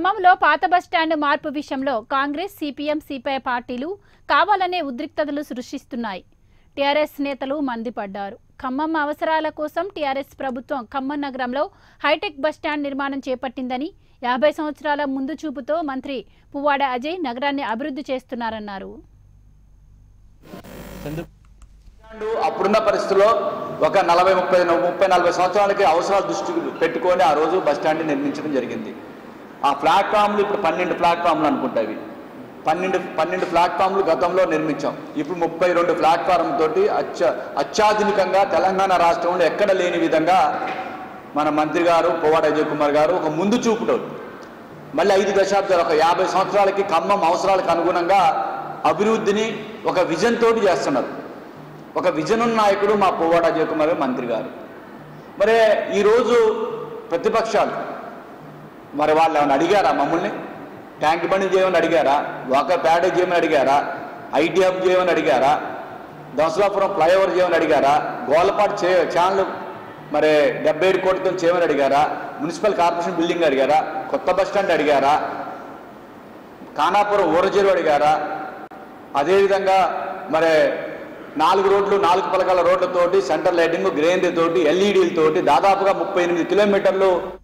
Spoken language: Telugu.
ఖమ్మంలో పాత బస్ స్టాండ్ మార్పు విషయంలో కాంగ్రెస్ సిపిఎం సిపిఐ పార్టీలు కావాలనే ఉద్రిక్తతలు సృష్టిస్తున్నాయి. టిఆర్ఎస్ నేతలు మండిపడ్డారు. ఖమ్మం అవసరాల కోసం టిఆర్ఎస్ ప్రభుత్వం ఖమ్మం నగరంలో హైటెక్ బస్ స్టాండ్ నిర్మాణం చేపట్టిందని, 50 సంవత్సరాల ముందు చూపుతో మంత్రి పువ్వాడ అజయ్ నగరాన్ని అభివృద్ధి చేస్తున్నారన్నారు. అప్పుడున్న పరిస్థితుల్లో ఒక 30-40 సంవత్సరాలకి అవసరాలు దృష్టి పెట్టుకొని ఆ రోజు బస్టాండ్ని నిర్మించడం జరిగింది. ఆ ప్లాట్ఫామ్లు ఇప్పుడు 12 ప్లాట్ఫామ్లు అనుకుంటాయి. 12 ప్లాట్ఫామ్లు గతంలో నిర్మించాం. ఇప్పుడు 32 ప్లాట్ఫామ్ తోటి అత్యాధునికంగా తెలంగాణ రాష్ట్రంలో ఎక్కడ లేని విధంగా మన మంత్రి గారు పువ్వాడ అజయ్ కుమార్ గారు ఒక ముందు చూపుతో మళ్ళీ 5 దశాబ్దాలు ఒక 50 సంవత్సరాలకి ఖమ్మం అవసరాలకు అనుగుణంగా అభివృద్ధిని ఒక విజన్ తోటి చేస్తున్నారు. ఒక విజన్ ఉన్న నాయకుడు మా పువ్వాడ అజయ్ కుమార్ మంత్రి గారు. మరి ఈరోజు ప్రతిపక్షాలు మరి వాళ్ళు ఏమైనా అడిగారా? మమ్మల్ని ట్యాంక్ బండి చేయమని అడిగారా? వాకర్ ప్యాడేజ్ చేయమని అడిగారా? ఐటీ హబ్ చేయమని అడిగారా? దసలాపురం ఫ్లైఓవర్ చేయమని అడిగారా? గోలపాటు ఛానల్ మరి 70 కోట్లతో చేయమని అడిగారా? మున్సిపల్ కార్పొరేషన్ బిల్డింగ్ అడిగారా? కొత్త బస్టాండ్ అడిగారా? ఖానాపురం ఓరజీరు అడిగారా? అదేవిధంగా మరి 4 రోడ్లు 4 పలకల రోడ్లతోటి సెంటర్ లైటింగ్ గ్రీనరీ తోటి ఎల్ఈడీలతోటి దాదాపుగా 38 కిలోమీటర్లు